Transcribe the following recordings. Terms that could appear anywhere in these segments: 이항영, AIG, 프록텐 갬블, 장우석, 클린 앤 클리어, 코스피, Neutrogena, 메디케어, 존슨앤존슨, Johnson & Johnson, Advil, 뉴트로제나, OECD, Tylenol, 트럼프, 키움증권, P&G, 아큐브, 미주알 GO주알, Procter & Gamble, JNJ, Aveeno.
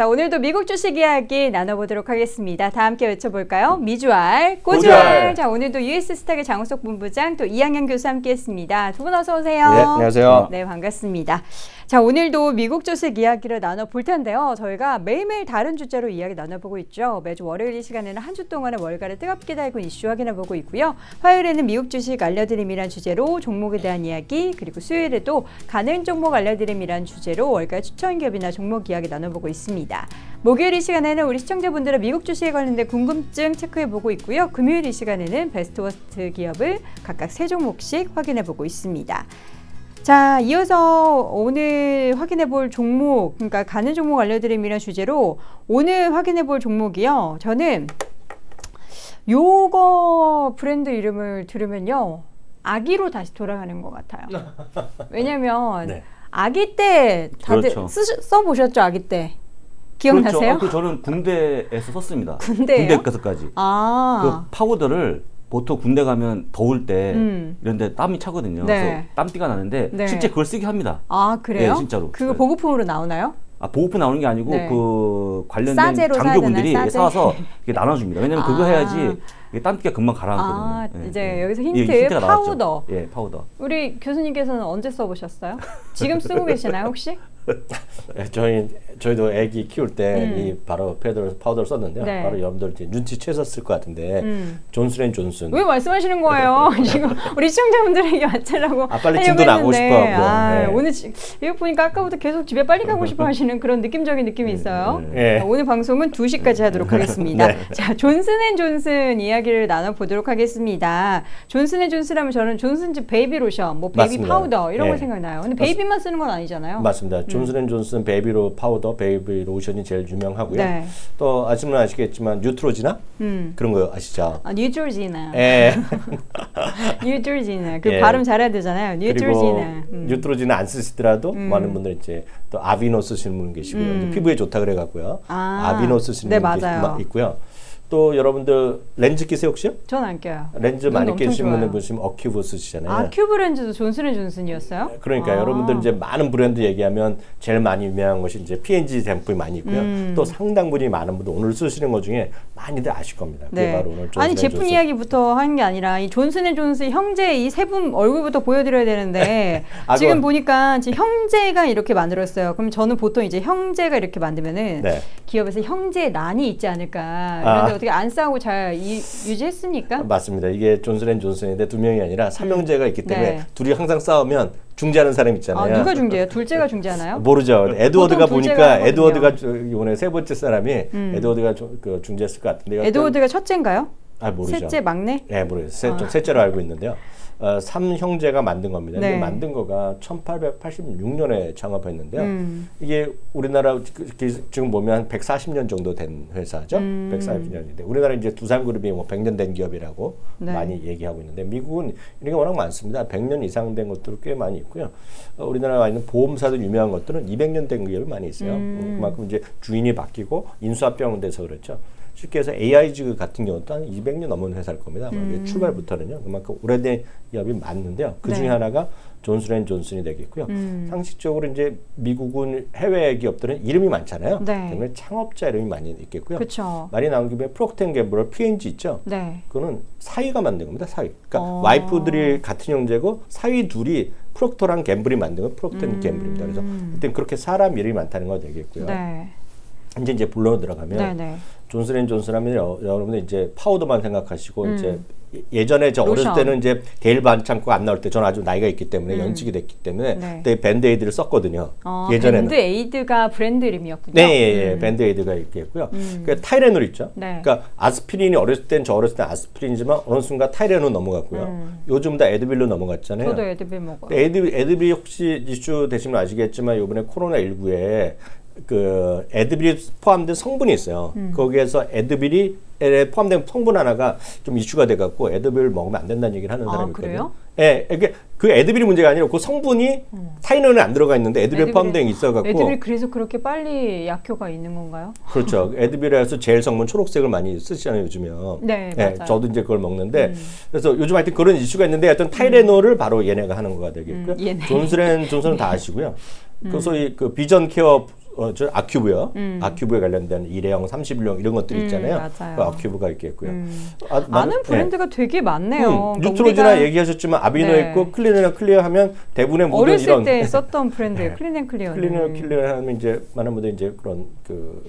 자, 오늘도 미국 주식 이야기 나눠보도록 하겠습니다. 다 함께 외쳐볼까요? 미주알, 꼬주알. 자, 오늘도 US스탁의 장우석 본부장 또 이항영 교수 함께했습니다. 두 분 어서 오세요. 네, 안녕하세요. 네, 반갑습니다. 자, 오늘도 미국 주식 이야기를 나눠볼 텐데요. 저희가 매일매일 다른 주제로 이야기 나눠보고 있죠. 매주 월요일 이 시간에는 한 주 동안의 월가를 뜨겁게 달군 이슈 확인해보고 있고요. 화요일에는 미국 주식 알려드림이란 주제로 종목에 대한 이야기, 그리고 수요일에도 가는 종목 알려드림이란 주제로 월가 추천 기업이나 종목 이야기 나눠보고 있습니다. 목요일 이 시간에는 우리 시청자분들의 미국 주식에 관련된 궁금증 체크해보고 있고요. 금요일 이 시간에는 베스트 워스트 기업을 각각 세 종목씩 확인해보고 있습니다. 자, 이어서 오늘 확인해 볼 종목, 그러니까 가는 종목 알려드림이란 주제로 오늘 확인해 볼 종목이요. 저는 요거 브랜드 이름을 들으면요, 아기로 다시 돌아가는 것 같아요. 왜냐면 네. 아기 때 다들 그렇죠. 써보셨죠? 아기 때. 기억나세요? 그렇죠. 저는 군대에서 썼습니다. 군대에요? 군대 가서까지. 아. 그 파우더를 보통 군대 가면 더울 때 이런 데 땀이 차거든요. 네. 그래서 땀띠가 나는데 네. 실제 그걸 쓰게 합니다. 아, 그래요? 네, 진짜로. 그거 보급품으로 나오나요? 아, 보급품 나오는 게 아니고 네. 그 관련된 장교분들이 사서 이렇게 나눠줍니다. 왜냐면 그거 해야지 땀띠가 금방 가라앉거든요. 아, 이제 네. 여기서 힌트, 예, 파우더. 예, 파우더. 우리 교수님께서는 언제 써보셨어요? 지금 쓰고 계시나요, 혹시? 저희도 애기 키울 때 이 바로 파우더를 썼는데요. 네. 바로 여러분들 눈치채셨을 것 같은데 존슨앤존슨. 왜 말씀하시는 거예요? 지금 우리 시청자분들에게 맞추려고. 아, 빨리 집도 나가고 싶어. 아, 네. 오늘 이거 보니까 아까부터 계속 집에 빨리 가고 싶어 하시는 그런 느낌적인 느낌이 있어요. 네. 오늘 방송은 2시까지 하도록 하겠습니다. 네. 자, 존슨앤존슨 이야기를 나눠보도록 하겠습니다. 존슨앤존슨 하면 저는 존슨즈 베이비로션, 뭐 베이비 맞습니다. 파우더 이런 거 생각나요. 근데 베이비만 쓰는 건 아니잖아요. 맞습니다. 존슨앤존슨 베이비로 파우더, 베이비로션이 제일 유명하고요. 네. 또 아시면 아시겠지만 뉴트로지나 그런 거 아시죠? 아, 뉴트로지나. 예. 뉴트로지나. 그 예. 발음 잘해야 되잖아요. 뉴트로지나. 뉴트로지나 안 쓰시더라도 많은 분들 이제 또 아비노 쓰시는 분 계시고요. 피부에 좋다 그래 갖고요. 아, 아비노 쓰시는 네, 분 계시고 있고요. 또 여러분들 렌즈 끼세요 혹시요? 전 안 껴요. 렌즈 많이 끼시는 분들 보시면 어큐브 쓰시잖아요. 아, 큐브 렌즈도 존슨앤존슨이었어요? 그러니까 여러분들 이제 많은 브랜드 얘기하면 제일 많이 유명한 것이 이제 P&G 제품이 많이 있고요. 또 상당분이 많은 분들 오늘 쓰시는 것 중에 많이들 아실 겁니다. 네. 바로 오늘 아니 제품 이야기부터 하는 게 아니라 이 존슨앤존슨 형제 이 세 분 얼굴부터 보여드려야 되는데 아, 지금 보니까 지금 형제가 이렇게 만들었어요. 그럼 저는 보통 이제 형제가 이렇게 만들면은 네. 기업에서 형제의 난이 있지 않을까. 그런데 어떻게 안 싸우고 잘 유지했으니까? 맞습니다. 이게 존슨앤존슨인데 두 명이 아니라 삼형제가 있기 때문에 네. 둘이 항상 싸우면 중재하는 사람 있잖아요. 아, 누가 중재해요? 둘째가 중재하나요? 모르죠. 에드워드가 보니까 에드워드가 이번에 세 번째 사람이 에드워드가 중재했을 것 같은데. 에드워드가 첫째인가요? 아, 모르죠. 셋째 막내? 네, 모르겠어요. 셋째로 알고 있는데요. 3형제가 만든 겁니다. 네. 만든 거가 1886년에 창업했는데요. 이게 우리나라 지금 보면 한 140년 정도 된 회사죠. 140년인데 우리나라 이제 두산그룹이 뭐 100년 된 기업이라고 네. 많이 얘기하고 있는데 미국은 이런 게 워낙 많습니다. 100년 이상 된 것들도 꽤 많이 있고요. 우리나라에 있는 보험사도 유명한 것들은 200년 된 기업이 많이 있어요. 그만큼 이제 주인이 바뀌고 인수합병 돼서 그렇죠. 쉽게 해서 AIG 같은 경우도 한 200년 넘은 회사일 겁니다. 출발부터는요. 그만큼 오래된 기업이 많은데요. 그 중에 네. 하나가 존슨앤존슨이 되겠고요. 상식적으로 이제 미국은 해외 기업들은 이름이 많잖아요. 네. 때문에 창업자 이름이 많이 있겠고요. 그쵸. 말이 나온 김에 프록텐 갬블 P&G 있죠. 네. 그거는 사위가 만든 겁니다. 사위. 그러니까 와이프들이 같은 형제고 사위 둘이 프록터랑 갬블이 만든 건 프록텐 갬블입니다. 그래서 일단 그렇게 사람 이름이 많다는 거 되겠고요. 네. 이제 본론으로 들어가면 네네. 존슨앤존슨 하면 여러분들 이제 파우더만 생각하시고 이제 예전에 저 로션. 어렸을 때는 이제 데일 반창고가 안 나올 때 저는 아주 나이가 있기 때문에 연식이 됐기 때문에 네. 그때 밴드에이드를 썼거든요. 아, 예전에는 밴드에이드가 브랜드 이름이었군요. 네, 예, 예. 밴드에이드가 있겠고요. 그러니까 타이레놀 있죠. 네. 그러니까 아스피린이 어렸을 땐 저 어렸을 때 아스피린이지만 어느 순간 타이레놀 넘어갔고요. 요즘 다 애드빌로 넘어갔잖아요. 저도 애드빌 먹어요. 애드빌 혹시 이슈 되시면 아시겠지만 이번에 코로나19에 그 애드빌이 포함된 성분이 있어요. 거기에서 애드빌이 포함된 성분 하나가 좀 이슈가 돼갖고 애드빌 먹으면 안 된다는 얘기를 하는 사람이 있거든요. 예, 이게 그 애드빌이 문제가 아니라 그 성분이 타이레놀에 안 들어가 있는데 애드빌 포함된 게 있어갖고. 애드빌 그래서 그렇게 빨리 약효가 있는 건가요? 그렇죠. 애드빌에서 제일 성분 초록색을 많이 쓰시잖아요 요즘요. 네, 예, 맞아요. 저도 이제 그걸 먹는데 그래서 요즘 하여튼 그런 이슈가 있는데 하여튼 타이레놀을 바로 얘네가 하는 거가 되겠고요. 존슨앤존슨은 다 아시고요. 그래서 이 그 비전 케어 아큐브요. 아큐브에 관련된 일회용, 31용 이런 것들 있잖아요. 그 아큐브가 있겠고요. 아는 브랜드가 네. 되게 많네요. 뉴트로제나 얘기하셨지만 아비노 네. 있고 클린 앤 클리어 하면 대부분의 모든 어렸을 이런 어렸을 때 썼던 브랜드예요. 네. 클린 앤 클리어. 클린 앤 클리어 하면 이제 많은 분들 이제 그런 그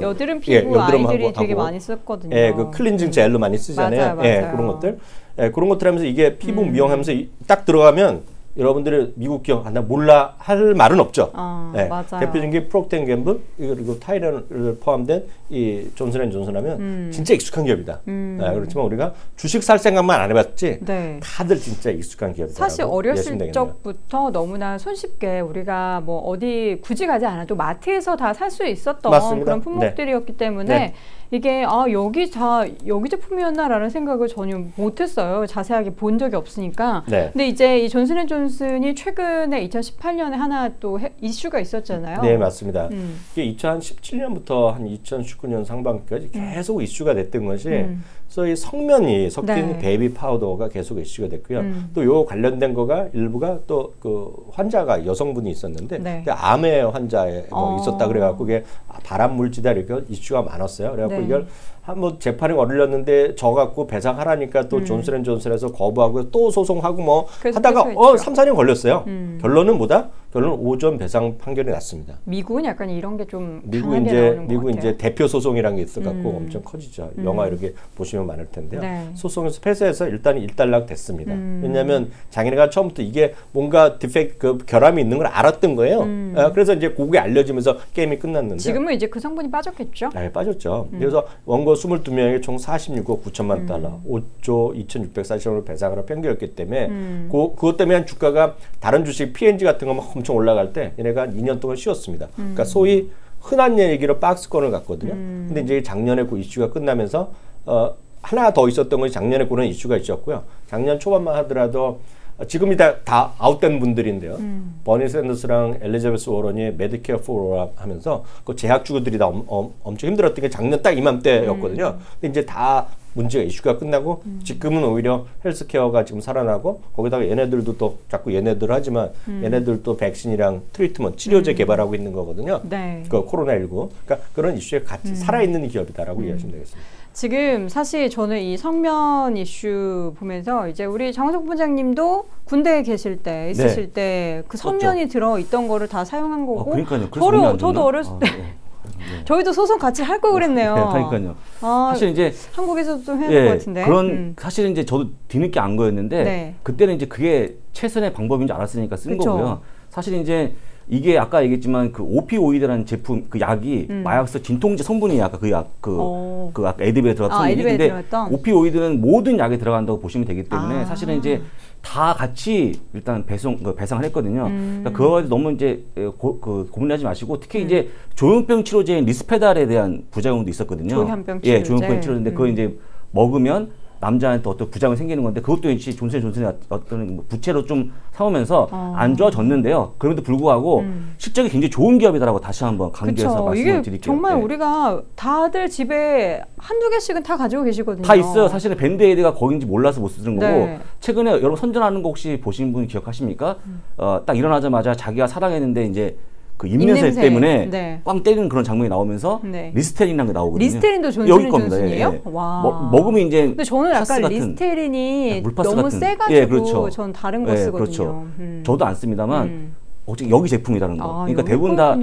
여드름 피부 예, 아이들이 하고, 되게 많이 썼거든요. 예, 그 클렌징 젤로 많이 쓰잖아요. 맞아요, 맞아요. 예, 그런 것들. 예, 그런 것들 하면서 이게 피부 미용하면서 딱 들어가면 여러분들이 미국 기업 나 몰라 할 말은 없죠. 아, 네. 맞아요. 대표적인 게 프록터 앤 갬블 그리고 타이레놀 포함된 이 존슨 앤 존슨 하면 진짜 익숙한 기업이다. 네, 그렇지만 우리가 주식 살 생각만 안 해봤지 네. 다들 진짜 익숙한 기업이다. 사실 어렸을 적부터 너무나 손쉽게 우리가 뭐 어디 굳이 가지 않아도 마트에서 다 살 수 있었던 맞습니다. 그런 품목들이었기 네. 때문에 네. 이게 아 여기 제품이었나라는 생각을 전혀 못했어요. 자세하게 본 적이 없으니까. 네. 근데 이제 이 존슨 앤 존슨이 최근에 2018년에 하나 또 이슈가 있었잖아요. 네 맞습니다. 이게 2017년부터 한 2019년 상반기까지 계속 이슈가 됐던 것이 소위 성면이 섞인 네. 베이비 파우더가 계속 이슈가 됐고요. 또 요 관련된 거가 일부가 또 그 환자가 여성분이 있었는데 네. 암의 환자에 뭐 있었다 그래갖고 그게 발암 물질이다 이렇게 이슈가 많았어요. 그래갖고 네. 이걸 한번 재판에 걸렸는데 져갖고 배상하라니까 또 존슨 앤 존슨에서 거부하고 또 소송하고 뭐 하다가 3~4년 걸렸어요. 결론은 뭐다? 결론은 5전 배상 판결이 났습니다. 미국은 약간 이런 게 좀 강하게 나오는 것 미국 같아요. 이제 대표 소송이라는 게 있어갖고 엄청 커지죠. 영화 이렇게 보시면 많을 텐데요. 네. 소송에서 패소해서 일단 일단락 됐습니다. 왜냐하면 장인애가 처음부터 이게 뭔가 디펙트 결함이 있는 걸 알았던 거예요. 그래서 이제 그게 알려지면서 게임이 끝났는데 지금은 이제 그 성분이 빠졌겠죠? 네, 빠졌죠. 그래서 원고 22명에게 총 46억 9천만 달러, 5조 2,640억을 배상으로 편결했기 때문에 그것 때문에 한 주가가 다른 주식 P&G 같은 거만 엄청 올라갈 때 얘네가 한 2년 동안 쉬었습니다. 그러니까 소위 흔한 얘기로 박스권을 갔거든요. 근데 이제 작년에 그 이슈가 끝나면서 하나 더 있었던 것이 작년에 그런 이슈가 있었고요. 작년 초반만 하더라도 지금이 다 아웃된 분들인데요. 버니 샌더스랑 엘리자베스 워런이 메디케어 포로 하면서 그 제약주들이 다 엄청 힘들었던 게 작년 딱 이맘때였거든요. 근데 이제 다 문제가 이슈가 끝나고 지금은 오히려 헬스케어가 지금 살아나고 거기다가 얘네들도 또 자꾸 얘네들 하지만 얘네들도 백신이랑 트리트먼트 치료제 개발하고 있는 거거든요. 네. 그 코로나19 그러니까 그런 이슈에 같이 살아있는 기업이다라고 이해하시면 되겠습니다. 지금 사실 저는 이 성면 이슈 보면서 이제 우리 장우석 부장님도 군대에 계실 때 있으실 네. 때 그 성면이 들어있던 거를 다 사용한 거고 그러니까요. 저도 어렸을 때 네. 저희도 소송 같이 할 거 그랬네요. 네, 그러니까요. 아, 사실 이제 한국에서도 좀 해야 될 것 같은데. 그런 사실은 이제 저도 뒤늦게 안 거였는데 네. 그때는 이제 그게 최선의 방법인 줄 알았으니까 쓴 그쵸. 거고요. 사실 이제 이게 아까 얘기했지만 그 오피오이드라는 제품 그 약이 마약서 진통제 성분이 아까 그 약 그 아까 애드빌에 들어갔던 얘기인데 오피오이드는 모든 약에 들어간다고 보시면 되기 때문에 사실은 이제 다 같이 일단 배상을 했거든요. 그러니까 그거 가지고 너무 이제 고민하지 마시고 특히 이제 조현병 치료제인 리스페달에 대한 부작용도 있었거든요. 조현병 치료제. 예, 조현병 치료제인데 그거 이제 먹으면 남자한테 어떤 부작용이 생기는 건데 그것도 역시 존슨 앤 존슨의 어떤 부채로 좀 사오면서 안 좋아졌는데요. 그럼에도 불구하고 실적이 굉장히 좋은 기업이다라고 다시 한번 강조해서 말씀을 드릴게요. 정말 네. 우리가 다들 집에 한두 개씩은 다 가지고 계시거든요. 다 있어요. 사실은 밴드에이드가 거긴지 몰라서 못 쓰는 거고 네. 최근에 여러분 선전하는 거 혹시 보신 분 기억하십니까? 딱 일어나자마자 자기가 사랑했는데 이제 그 입냄새 때문에 네. 꽝 때리는 그런 장면이 나오면서 네. 리스테린이라는 게 나오거든요. 리스테린도 존슨 존슨이에요? 예. 와. 먹으면 이제 근데 저는 약간 리스테린이 네, 물파스 너무 같은. 세가지고 예, 그렇죠. 전 다른 거 예, 쓰거든요. 그렇죠. 저도 안 씁니다만 어쨌든 여기 제품이라는 거. 그러니까 대부분 다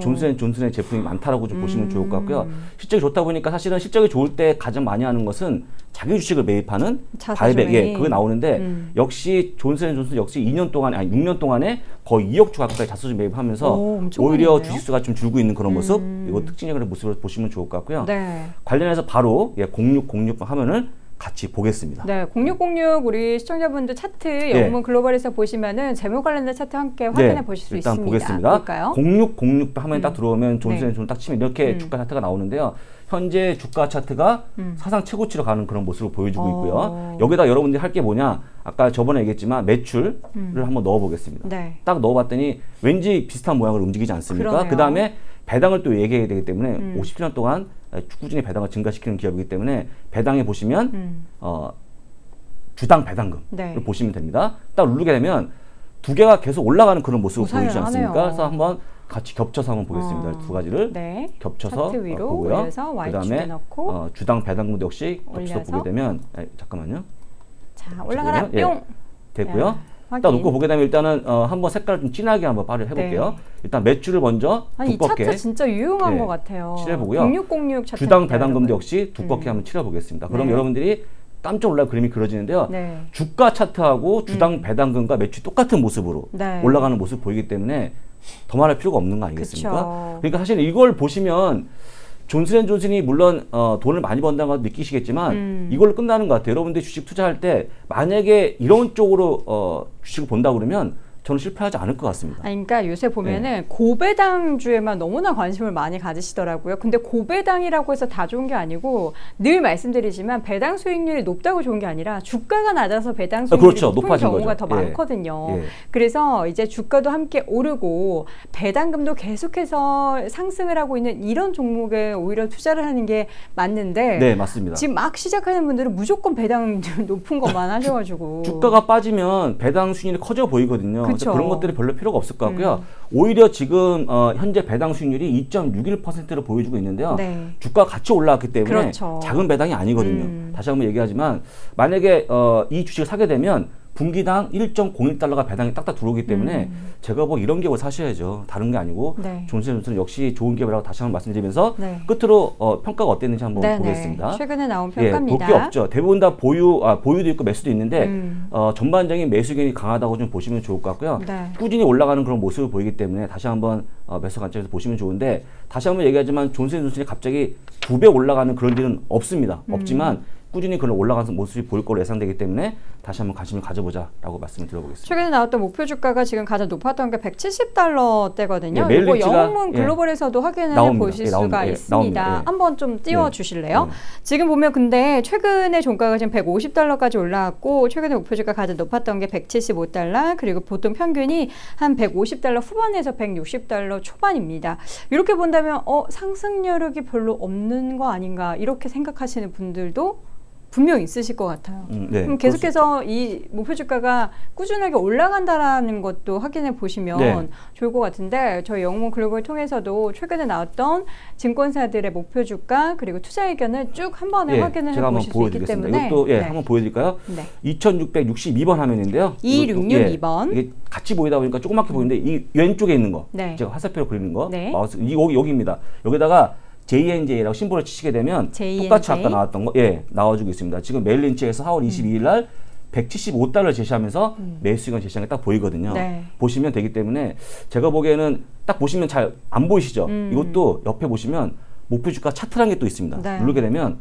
존슨 앤 존슨의 제품이 많다라고 좀 보시면 좋을 것 같고요. 실적이 좋다 보니까 사실은 실적이 좋을 때 가장 많이 하는 것은 자기 주식을 매입하는 바이백 예, 그게 나오는데 역시 존슨 앤 존슨 역시 2년 동안에 아니 6년 동안에 거의 2억 주 가까이 자수주 매입하면서 오히려 주식수가 좀 줄고 있는 그런 모습 이거 특징적인 모습으로 보시면 좋을 것 같고요. 네. 관련해서 바로 예, 0606 화면을 같이 보겠습니다. 네, 0606 우리 시청자분들 차트 영문 네. 글로벌에서 보시면은 재무 관련된 차트 함께 확인해 네, 보실 수 있습니다. 일단 보겠습니다. 볼까요? 0606 화면에 딱 들어오면 존슨 앤 존슨 딱 치면 이렇게 주가 차트가 나오는데요. 현재 주가 차트가 사상 최고치로 가는 그런 모습을 보여주고 있고요. 여기다 여러분들이 할 게 뭐냐? 아까 저번에 얘기했지만 매출을 한번 넣어보겠습니다. 네. 딱 넣어봤더니 왠지 비슷한 모양을 움직이지 않습니까? 그 다음에 배당을 또 얘기해야 되기 때문에 57년 동안 꾸준히 배당을 증가시키는 기업이기 때문에 배당에 보시면 주당 배당금을 네. 보시면 됩니다. 딱 누르게 되면 두 개가 계속 올라가는 그런 모습을 보이지 않습니까? 하네요. 그래서 한번 같이 겹쳐서 한번 보겠습니다. 두 가지를 네. 겹쳐서 위로 보고요. 그 다음에 주당 배당금도 역시 겹쳐서 올려서. 보게 되면 잠깐만요. 자, 올라가라. 뿅! 예, 됐고요. 야. 딱 놓고 보게 되면 일단은 한번 색깔을 좀 진하게 한번 발휘를 해볼게요. 네. 일단 매출을 먼저 두껍게. 이 차트 진짜 유용한 것 같아요. 칠해보고요. 0606 차트. 주당 배당금도 역시 두껍게 한번 칠해보겠습니다. 그럼 여러분들이 깜짝 놀랄 그림이 그려지는데요. 네. 주가 차트하고 주당 배당금과 매출이 똑같은 모습으로 올라가는 모습 보이기 때문에 더 말할 필요가 없는 거 아니겠습니까? 그쵸. 그러니까 사실 이걸 보시면 존슨앤존슨이 물론 돈을 많이 번다는 걸 느끼시겠지만 이걸로 끝나는 것 같아요. 여러분들이 주식 투자할 때 만약에 이런 쪽으로 주식을 본다 그러면 저는 실패하지 않을 것 같습니다. 아니, 그러니까 요새 보면은 고배당주에만 너무나 관심을 많이 가지시더라고요. 근데 고배당이라고 해서 다 좋은 게 아니고 늘 말씀드리지만 배당 수익률이 높다고 좋은 게 아니라 주가가 낮아서 배당 수익률이 높은 경우가 거죠. 더 많거든요. 예. 그래서 이제 주가도 함께 오르고 배당금도 계속해서 상승을 하고 있는 이런 종목에 오히려 투자를 하는 게 맞는데 네, 맞습니다. 지금 막 시작하는 분들은 무조건 배당 높은 것만 하셔가지고 주가가 빠지면 배당 수익률이 커져 보이거든요. 그렇죠. 그런 것들이 별로 필요가 없을 것 같고요. 오히려 지금 현재 배당 수익률이 2.61%를 보여주고 있는데요. 네. 주가가 같이 올라왔기 때문에 작은 배당이 아니거든요. 다시 한번 얘기하지만 만약에 이 주식을 사게 되면 분기당 1.01달러가 배당이 딱딱 들어오기 때문에 제가 뭐 이런 기업을 사셔야죠. 다른 게 아니고 존슨앤존슨 역시 좋은 기업이라고 다시 한번 말씀드리면서 끝으로 평가가 어땠는지 한번 보겠습니다. 최근에 나온 평가입니다. 볼 게 없죠. 대부분 다 보유도 있고 매수도 있는데 전반적인 매수 의견이 강하다고 좀 보시면 좋을 것 같고요. 네. 꾸준히 올라가는 그런 모습을 보이기 때문에 다시 한번 매수 관점에서 보시면 좋은데 다시 한번 얘기하지만 존슨앤존슨이 갑자기 2배 올라가는 그런 일은 없습니다. 없지만 꾸준히 그런 올라가는 모습이 보일 걸로 예상되기 때문에 다시 한번 관심을 가져보자라고 말씀을 드려보겠습니다. 최근에 나왔던 목표 주가가 지금 가장 높았던 게 170달러대거든요. 예, 이거 영문 글로벌에서도 확인을 해보실 수가 있습니다. 한번 좀 띄워주실래요? 지금 보면 근데 최근에 종가가 지금 150달러까지 올라왔고 최근에 목표 주가 가장 높았던 게 175달러 그리고 보통 평균이 한 150달러 후반에서 160달러 초반입니다. 이렇게 본다면 상승 여력이 별로 없는 거 아닌가 이렇게 생각하시는 분들도 분명 있으실 것 같아요. 그럼 계속해서 이 목표 주가가 꾸준하게 올라간다라는 것도 확인해 보시면 좋을 것 같은데 저희 영문 글로벌 통해서도 최근에 나왔던 증권사들의 목표 주가 그리고 투자 의견을 쭉 한 번에 확인을 해보실 수 있기 때문에 이것도 한번 보여드릴까요? 네. 2662번 화면인데요. 2662번 이게 같이 보이다 보니까 조그맣게 보이는데 이 왼쪽에 있는 거 제가 화살표로 그리는 거 마우스 여기입니다. 여기다가 JNJ라고 심볼을 치시게 되면 JNJ? 똑같이 아까 나왔던 거 나와주고 있습니다. 지금 메일린치에서 4월 22일 날 175달러를 제시하면서 매수익을 제시한 게 딱 보이거든요. 보시면 되기 때문에 제가 보기에는 딱 보시면 잘 안 보이시죠? 이것도 옆에 보시면 목표 주가 차트라는 게 또 있습니다. 누르게 되면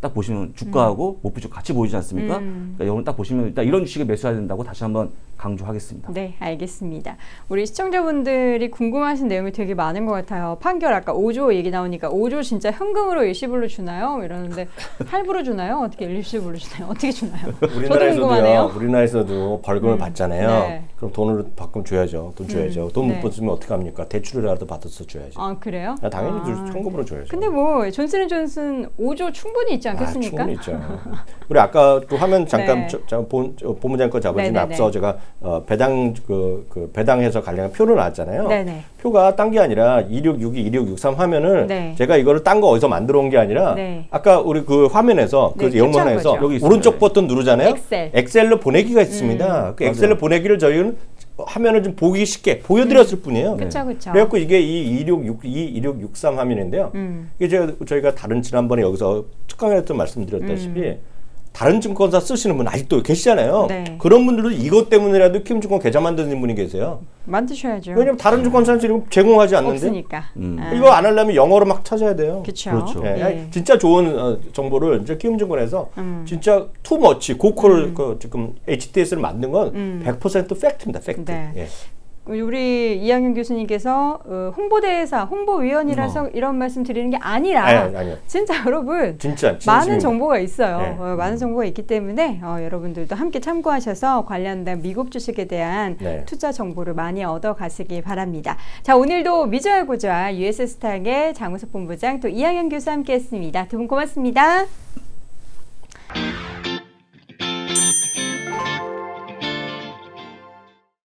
딱 보시면 주가하고 목표 주가 같이 보이지 않습니까? 그러니까 여러분 딱 보시면 일단 이런 주식을 매수해야 된다고 다시 한번 강조하겠습니다. 네, 알겠습니다. 우리 시청자분들이 궁금하신 내용이 되게 많은 것 같아요. 판결 아까 5조 얘기 나오니까 5조 진짜 현금으로 일시불로 주나요? 이러는데 할부로 주나요? 어떻게 일시불로 주나요? 어떻게 주나요? 우리나라에서도요. 우리나라에서도 벌금을 받잖아요. 그럼 돈으로 바꾸면 줘야죠. 돈 줘야죠. 돈 못 받으면 어떻게 합니까? 대출이라도 받아서 줘야죠. 아 그래요? 당연히 현금으로 줘야죠. 근데 뭐 존슨앤존슨 5조 충분히 있죠. 않겠습니까? 충분히 있죠. 우리 아까 또 화면 잠깐 본문장 거 잡으시면 앞서 제가 배당 배당해서 관련한 표로 나왔잖아요. 네네. 표가 딴 게 아니라 2662, 2663 화면을 제가 이거를 딴 거 어디서 만들어 온 게 아니라 아까 우리 그 화면에서 그 영문에서 오른쪽 버튼 누르잖아요. 엑셀로 보내기가 있습니다. 그 엑셀로 보내기를 저희는 화면을 좀 보기 쉽게 보여드렸을 뿐이에요. 그쵸, 그쵸. 그래갖고 이게 이 2662, 2663 화면인데요. 이게 저희가 다른 지난번에 여기서 특강에서 말씀드렸다시피 다른 증권사 쓰시는 분 아직도 계시잖아요. 그런 분들도 이것 때문이라도 키움증권 계좌 만드는 분이 계세요. 만드셔야죠. 왜냐면 다른 증권사는 지금 제공하지 않는데 없으니까. 이거 안 하려면 영어로 막 찾아야 돼요. 그쵸. 그렇죠. 진짜 좋은 정보를 이제 키움증권에서 진짜 투머치 고퀄 그 지금 HTS를 만든 건 100% 팩트입니다. 팩트. 우리 이항영 교수님께서 홍보대사, 홍보위원이라서 이런 말씀 드리는 게 아니라 진짜 여러분 많은 정보가 있어요. 많은 정보가 있기 때문에 여러분들도 함께 참고하셔서 관련된 미국 주식에 대한 투자 정보를 많이 얻어가시기 바랍니다. 자, 오늘도 미주알고주알 US스탁의 장우석 본부장 또 이항영 교수 함께했습니다. 두 분 고맙습니다.